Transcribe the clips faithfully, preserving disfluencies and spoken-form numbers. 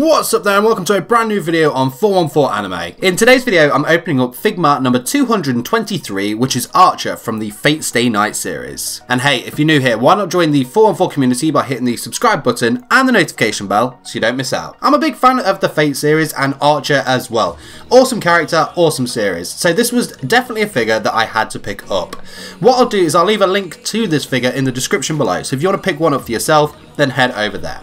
What's up there and welcome to a brand new video on four one four anime. In today's video I'm opening up Figma number two hundred twenty-three, which is Archer from the Fate Stay Night series. And hey, if you're new here, why not join the four one four community by hitting the subscribe button and the notification bell so you don't miss out. I'm a big fan of the Fate series and Archer as well. Awesome character, awesome series. So this was definitely a figure that I had to pick up. What I'll do is I'll leave a link to this figure in the description below, so if you want to pick one up for yourself, then head over there.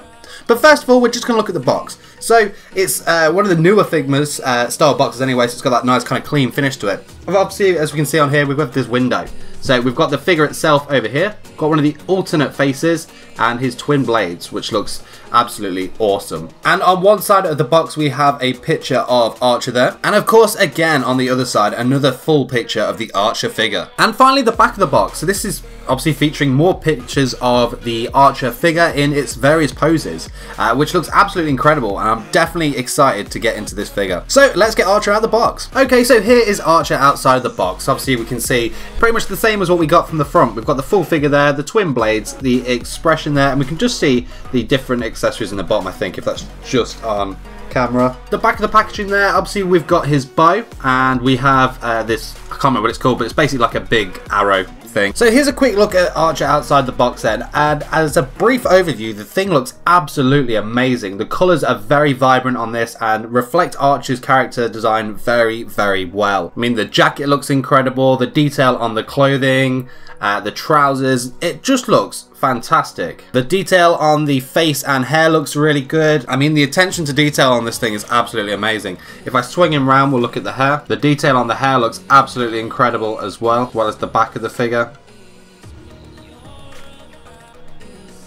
But first of all, we're just going to look at the box. So, it's uh, one of the newer Figma's uh, style boxes anyway, so it's got that nice kind of clean finish to it. Obviously, as we can see on here, we've got this window. So, we've got the figure itself over here, got one of the alternate faces, and his twin blades, which looks absolutely awesome. And on one side of the box, we have a picture of Archer there. And of course, again, on the other side, another full picture of the Archer figure. And finally, the back of the box. So, this is obviously featuring more pictures of the Archer figure in its various poses, uh, which looks absolutely incredible. And I'm definitely excited to get into this figure. So let's get Archer out of the box. Okay, so here is Archer outside of the box. Obviously we can see pretty much the same as what we got from the front. We've got the full figure there, the twin blades, the expression there, and we can just see the different accessories in the bottom, I think, if that's just on camera. The back of the packaging there, obviously we've got his bow, and we have uh, this, I can't remember what it's called, but it's basically like a big arrow thing. So here's a quick look at Archer outside the box then, and as a brief overview, the thing looks absolutely amazing. The colours are very vibrant on this and reflect Archer's character design very, very well. I mean, the jacket looks incredible, the detail on the clothing, uh, the trousers, it just looks fantastic. The detail on the face and hair looks really good. I mean, the attention to detail on this thing is absolutely amazing. If I swing him round, we'll look at the hair. The detail on the hair looks absolutely incredible as well, as well as the back of the figure.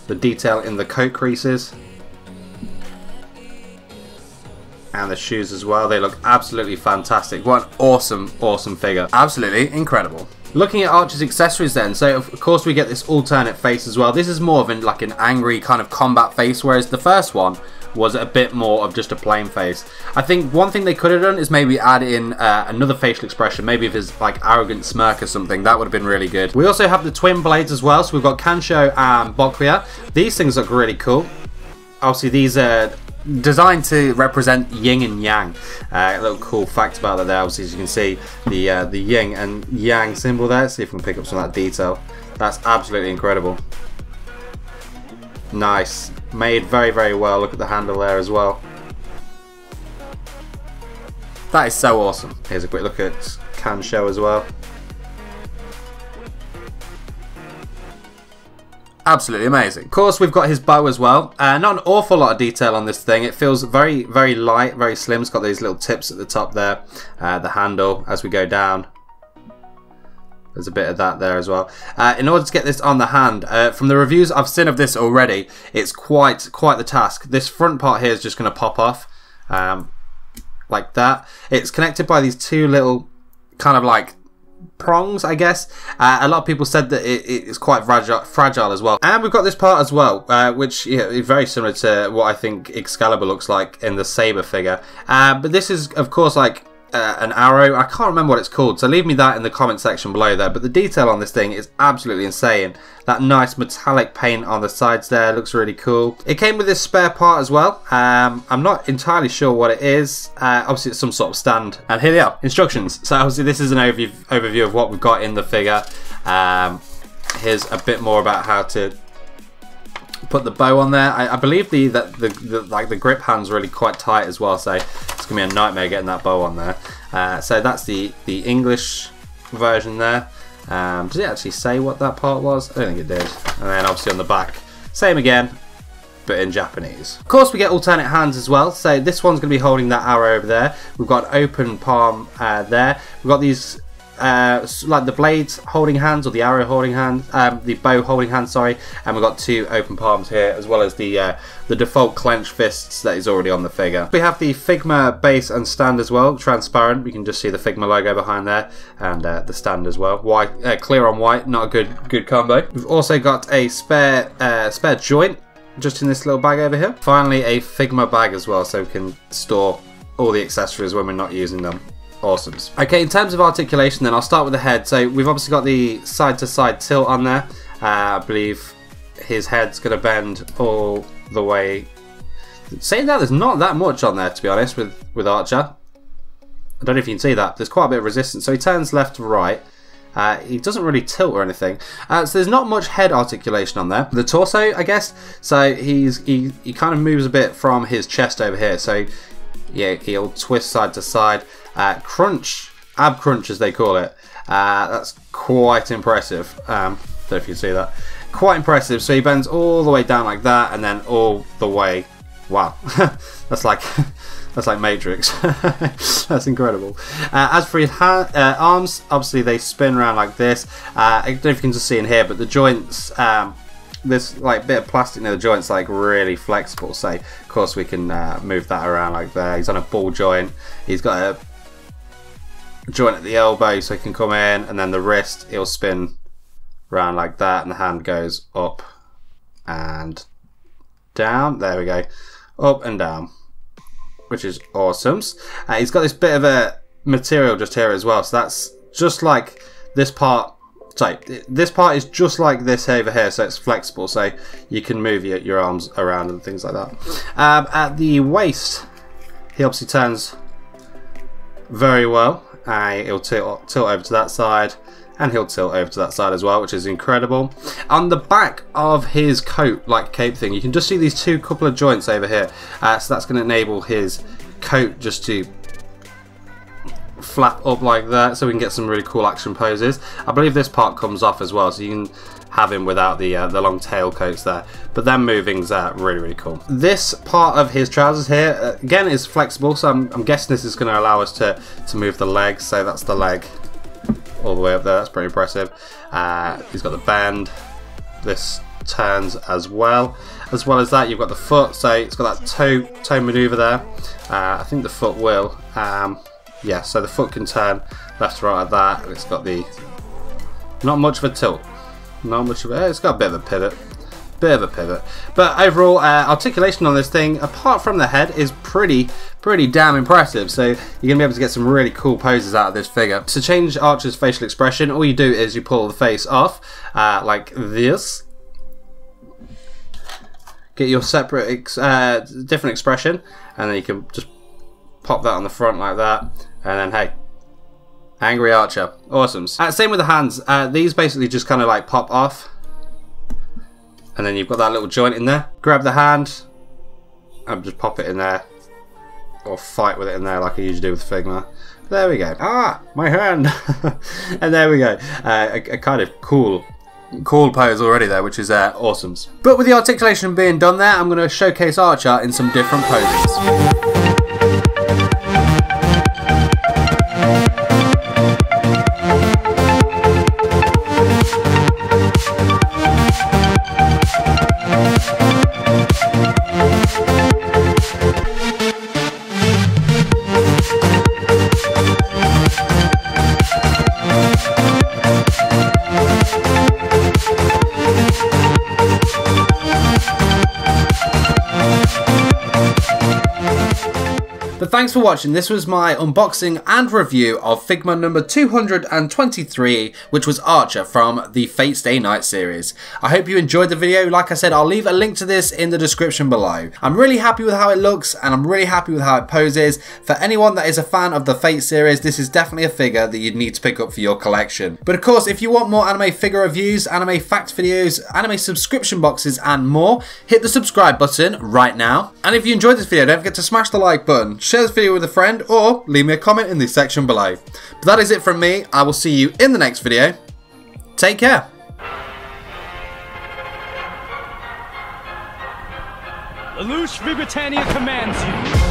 The detail in the coat creases and the shoes as well, they look absolutely fantastic. What an awesome, awesome figure. Absolutely incredible. Looking at Archer's accessories then, so of course we get this alternate face as well. This is more of an, like an angry kind of combat face, whereas the first one was a bit more of just a plain face. I think one thing they could have done is maybe add in uh, another facial expression, maybe if it's like arrogant smirk or something, that would have been really good. We also have the twin blades as well, so we've got Kanshou and Bakuya. These things look really cool. Obviously these are designed to represent yin and yang. Uh, a little cool fact about that there, obviously as you can see, the, uh, the yin and yang symbol there. Let's see if we can pick up some of that detail. That's absolutely incredible. Nice. Made very, very well. Look at the handle there as well. That is so awesome. Here's a quick look at Kanshou as well. Absolutely amazing. Of course, we've got his bow as well. Uh, not an awful lot of detail on this thing. It feels very, very light, very slim. It's got these little tips at the top there. Uh, the handle as we go down. There's a bit of that there as well. Uh, in order to get this on the hand, uh, from the reviews I've seen of this already, it's quite quite the task. This front part here is just going to pop off um, like that. It's connected by these two little kind of like prongs, I guess. Uh, a lot of people said that it, it's quite fragile, fragile as well. And we've got this part as well, uh, which you know, is very similar to what I think Excalibur looks like in the Saber figure. Uh, but this is, of course, like Uh, an arrow. I can't remember what it's called, so leave me that in the comment section below there, but the detail on this thing is absolutely insane. That nice metallic paint on the sides there looks really cool. It came with this spare part as well. um, I'm not entirely sure what it is. Uh, obviously it's some sort of stand, and here they are, instructions. So obviously this is an overview, overview of what we've got in the figure. Um, here's a bit more about how to put the bow on there. I, I believe the that the, the like the grip hand's really quite tight as well, so it's gonna be a nightmare getting that bow on there. Uh, so that's the the English version there. Um, did it actually say what that part was? I don't think it did. And then obviously on the back, same again, but in Japanese. Of course, we get alternate hands as well. So this one's gonna be holding that arrow over there. We've got an open palm uh, there. We've got these. Uh, like the blades holding hands, or the arrow holding hand, um, the bow holding hand, sorry, and we've got two open palms here, as well as the uh, the default clenched fists that is already on the figure. We have the Figma base and stand as well, transparent. You can just see the Figma logo behind there, and uh, the stand as well. White, uh, clear on white, not a good good combo. We've also got a spare uh, spare joint just in this little bag over here. Finally, a Figma bag as well, so we can store all the accessories when we're not using them. Awesome. Okay, in terms of articulation then, I'll start with the head. So we've obviously got the side-to-side tilt on there. Uh, I believe his head's going to bend all the way Saying that, there's not that much on there, to be honest, with, with Archer. I don't know if you can see that. There's quite a bit of resistance. So he turns left to right. Uh, he doesn't really tilt or anything. Uh, so there's not much head articulation on there. The torso, I guess. So he's he, he kind of moves a bit from his chest over here. So yeah, he'll twist side to side. Uh, crunch, ab crunch as they call it. Uh, that's quite impressive. Um, don't know if you can see that. Quite impressive. So he bends all the way down like that and then all the way. Wow. That's like... That's like Matrix. That's incredible. Uh, as for his ha uh, arms, obviously they spin around like this. Uh, I don't know if you can just see in here, but the joints, um, this like bit of plastic near the joints, like really flexible. So of course we can uh, move that around like there. He's on a ball joint. He's got a joint at the elbow, so he can come in, and then the wrist, he'll spin around like that, and the hand goes up and down. There we go, up and down. Which is awesome. Uh, he's got this bit of a material just here as well. So that's just like this part. Sorry, this part is just like this over here. So it's flexible. So you can move your, your arms around and things like that. Um, at the waist, he obviously turns very well. Uh, he'll tilt, tilt over to that side. And he'll tilt over to that side as well, which is incredible. On the back of his coat, like cape thing, you can just see these two couple of joints over here. Uh, so that's going to enable his coat just to flap up like that, so we can get some really cool action poses. I believe this part comes off as well, so you can have him without the uh, the long tail coats there. But them moving's uh, really, really cool. This part of his trousers here, uh, again, is flexible, so I'm, I'm guessing this is going to allow us to, to move the legs. So that's the leg. All the way up there. That's pretty impressive. Uh, he's got the band. This turns as well. As well as that, you've got the foot. So it's got that toe toe maneuver there. Uh, I think the foot will. Um, yeah. So the foot can turn left to right like that. And it's got the not much of a tilt. Not much of a. It's got a bit of a pivot. Bit of a pivot. But overall, uh, articulation on this thing, apart from the head, is pretty, pretty damn impressive. So you're going to be able to get some really cool poses out of this figure. To change Archer's facial expression, all you do is you pull the face off, uh, like this. Get your separate, ex uh, different expression, and then you can just pop that on the front like that, and then hey. Angry Archer. Awesome. Uh, same with the hands. Uh, these basically just kind of like pop off. And then you've got that little joint in there. Grab the hand and just pop it in there. Or fight with it in there like I usually do with Figma. There we go. Ah, my hand. And there we go. Uh, a, a kind of cool, cool pose already there, which is uh, awesome. But with the articulation being done there, I'm going to showcase Archer in some different poses. But thanks for watching. This was my unboxing and review of Figma number two hundred twenty-three, which was Archer from the Fate Stay Night series. I hope you enjoyed the video. Like I said, I'll leave a link to this in the description below. I'm really happy with how it looks and I'm really happy with how it poses. For anyone that is a fan of the Fate series, this is definitely a figure that you'd need to pick up for your collection. But of course, if you want more anime figure reviews, anime fact videos, anime subscription boxes and more, hit the subscribe button right now. And if you enjoyed this video, don't forget to smash the like button. Share this video with a friend or leave me a comment in the section below. But that is it from me. I will see you in the next video. Take care. Lelouch Vi Britannia commands you.